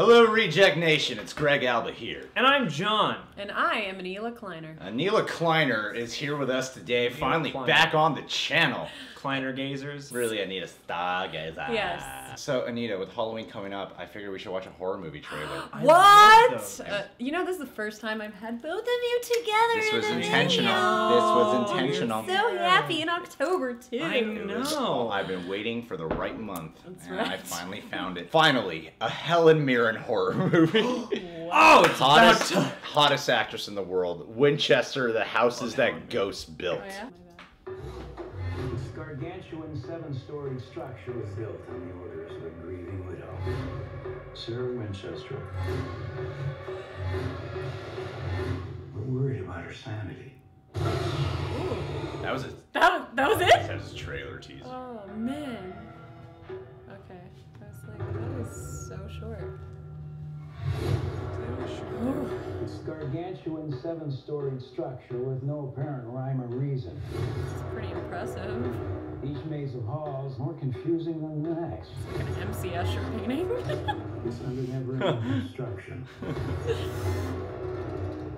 Hello, Reject Nation. It's Greg Alba here. And I'm John. And I am Anila Kleiner. Anila Kleiner is here with us today, Anila finally Kleiner. Back on the channel. Kleiner Gazers. Really, Anita Stargazer. Yes. So, Anita, with Halloween coming up, I figured we should watch a horror movie trailer. What? You know, this is the first time I've had both of you together This was intentional. You're so happy in October, too. I know. I've been waiting for the right month. That's right. I finally found it. Finally, a Helen Mirren horror movie. Wow. Oh, it's hottest actress in the world. Winchester, the houses that ghosts built. Oh, yeah? Gargantuan 7-story structure was built on the orders of a grieving widow, Sarah Winchester. We're worried about her sanity. Ooh. That was it. That was it? That was a trailer teaser. Oh, man. Okay. I was like, that is so short. This gargantuan 7-story structure with no apparent rhyme or reason. It's pretty impressive. Each maze of halls more confusing than the next. It's like an M.C. Escher painting. It's under never-ending construction.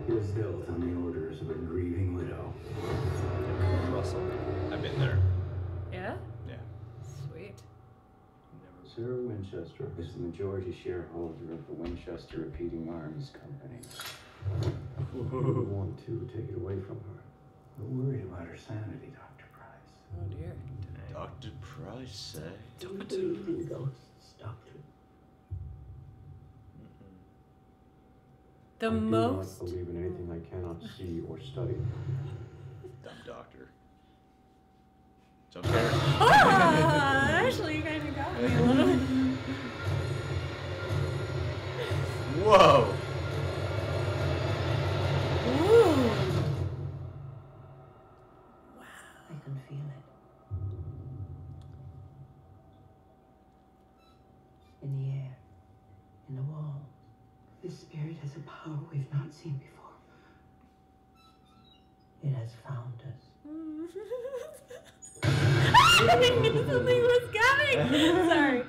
It was built on the orders of a grieving widow. Russell, I've been there. Yeah? Yeah. Sweet. Sarah Winchester is the majority shareholder of the Winchester Repeating Arms Company. We want to take it away from her. We're worried about her sanity, Doctor Price. Oh dear. Doctor Price, eh? Doctor Ghosts, Doctor. The most. I do not believe in anything I cannot see or study. Dumb doctor. Jump there. Ah, actually, you guys got me a little bit. Whoa. Ooh. Wow. I can feel it. In the air, in the wall. This spirit has a power we've not seen before. It has found us. I knew something was coming! Sorry.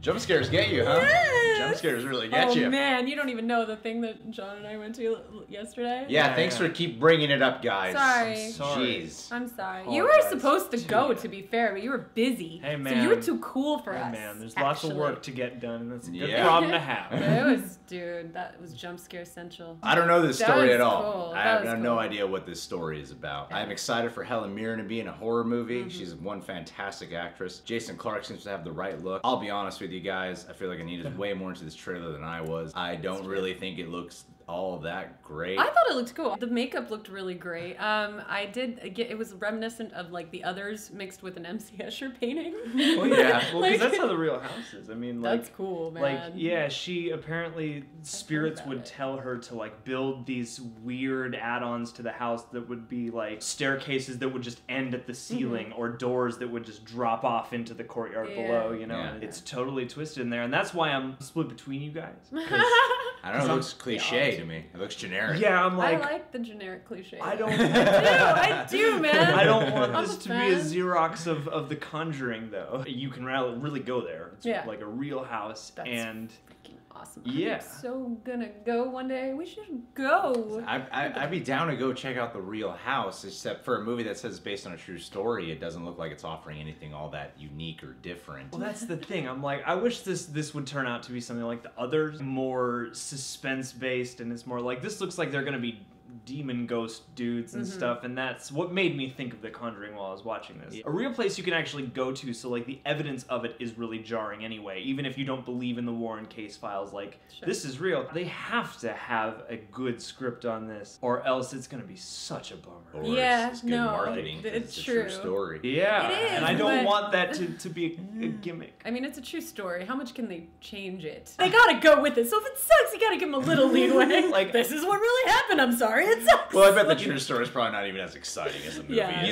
Jump scares get you, huh? Yes. Jump scares really get you. Oh man, you don't even know the thing that John and I went to yesterday. Yeah, thanks for keep bringing it up, guys. Sorry. Jeez. I'm sorry. You were supposed to go, to be fair, but you were busy. Hey man. So you were too cool for us. Hey man, there's lots of work to get done, and that's a good problem to have. It was, dude, that was jump scare central. I don't know this story at all. Cool. I have no idea what this story is about. Yeah. I'm excited for Helen Mirren to be in a horror movie. Mm-hmm. She's one fantastic actress. Jason Clarke seems to have the right look. I'll be honest with you guys, I feel like Anita's way more into this trailer than I was. I don't really think it looks all that great. I thought it looked cool. The makeup looked really great. I did get, it was reminiscent of like The Others mixed with an M.C. Escher painting. Well, yeah, well, because that's how The Real House is. I mean, like, that's cool, man. Like, yeah, she apparently spirits would tell her to like build these weird add-ons to the house that would be like staircases that would just end at the ceiling or doors that would just drop off into the courtyard below. You know, and it's totally twisted in there, and that's why I'm split between you guys. I don't know. It looks cliche. To me, it looks generic. Yeah, I'm like, I like the generic cliche. I don't. I do, man. I don't want this to be a Xerox of The Conjuring, though. You can really go there. It's like a real house. That's freaking awesome. Yeah. I'm so gonna go one day. We should go. I'd be down to go check out The Real House, except for a movie that says it's based on a true story. It doesn't look like it's offering anything all that unique or different. Well, that's the thing. I'm like, I wish this would turn out to be something like The Others, more suspense-based. And it's more like, this looks like they're going to be demon ghost dudes and stuff, and that's what made me think of The Conjuring while I was watching this. A real place you can actually go to, so like the evidence of it is really jarring anyway, even if you don't believe in the Warren case files, like this is real. They have to have a good script on this, or else it's going to be such a bummer. Or it's good marketing. It's true. A true story. Yeah, it is, and I don't want that to be a gimmick. I mean, it's a true story. How much can they change it? They gotta go with it, so if it sucks, you gotta give them a little leeway. Like, this is what really happened, I'm sorry. Well, I bet the dinner story is probably not even as exciting as the movie. Yeah,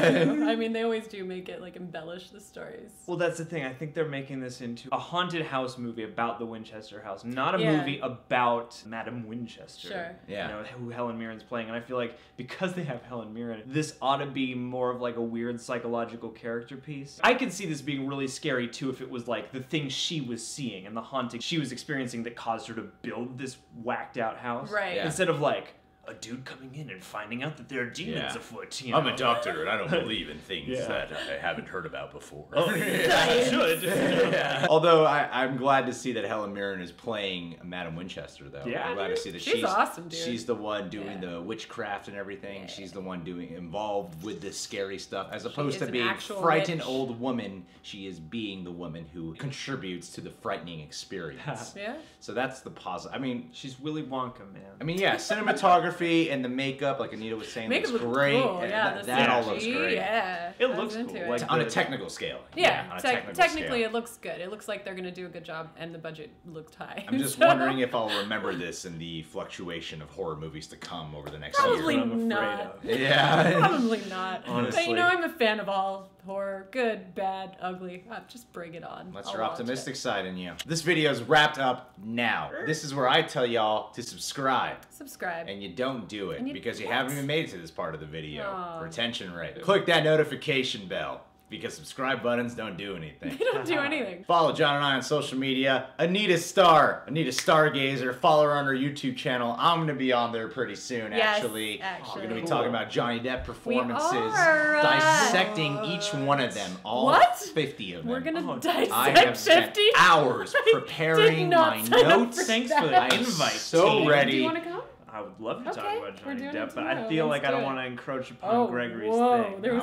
exactly. I mean, they always do make it, like, embellish the stories. Well, that's the thing. I think they're making this into a haunted house movie about the Winchester house, not a movie about Madame Winchester, you know, who Helen Mirren's playing. And I feel like because they have Helen Mirren, this ought to be more of like a weird psychological character piece. I could see this being really scary too if it was like the thing she was seeing and the haunting she was experiencing that caused her to build this whacked out house. Right. Yeah. Instead of like a dude coming in and finding out that there are demons afoot. You know? I'm a doctor and I don't believe in things that I haven't heard about before. Oh, I should. Although I'm glad to see that Helen Mirren is playing Madame Winchester, though. Yeah, I'm glad to see that she's awesome, dude. She's the one doing the witchcraft and everything. Yeah. She's the one involved with this scary stuff, as opposed to being frightened old woman. She is being the woman who contributes to the frightening experience. Yeah. So that's the positive. I mean, she's Willy Wonka, man. I mean, yeah, cinematography. And the makeup, like Anita was saying, looks great. Cool. And yeah, that all looks great. Yeah, it looks cool. Like on a technical scale. Yeah, on a technically scale. It looks good. It looks like they're going to do a good job, and the budget looked high. I'm just wondering if I'll remember this in the fluctuation of horror movies to come over the next year. Probably not. Yeah. Probably not. Honestly. But you know, I'm a fan of all horror. Good, bad, ugly. Just bring it on. That's your optimistic side in you. This video is wrapped up now. This is where I tell y'all to subscribe. Subscribe. And you don't do it because you haven't even made it to this part of the video. Aww. Retention rate. Click that notification bell because subscribe buttons don't do anything. They don't do anything. Follow John and I on social media. Anita Star, Anita Stargazer. Follow her on her YouTube channel. I'm going to be on there pretty soon, actually. We're going to be talking about Johnny Depp performances. We are. Dissecting each one of them. All 50 of them. We're going to dissect 50? I have spent hours preparing my notes. Thanks for the invite. So ready. Do you want to come? I would love to talk about Johnny Depp, but I feel like I don't want to encroach upon Gregory's thing. There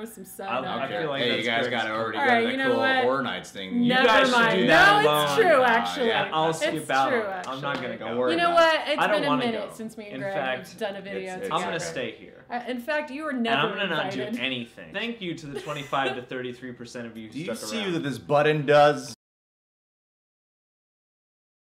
was some side. I feel like you guys got to already go to that cool Horror Nights thing. You guys should do that alone. No, it's true, actually. I'll skip out. I'm not going to go worry about it. You know what? It's been a minute since me and Greg have done a video together. I'm going to stay here. In fact, you were never invited. And I'm going to not do anything. Thank you to the 25 to 33% of you who stuck around. Do you see that this button does?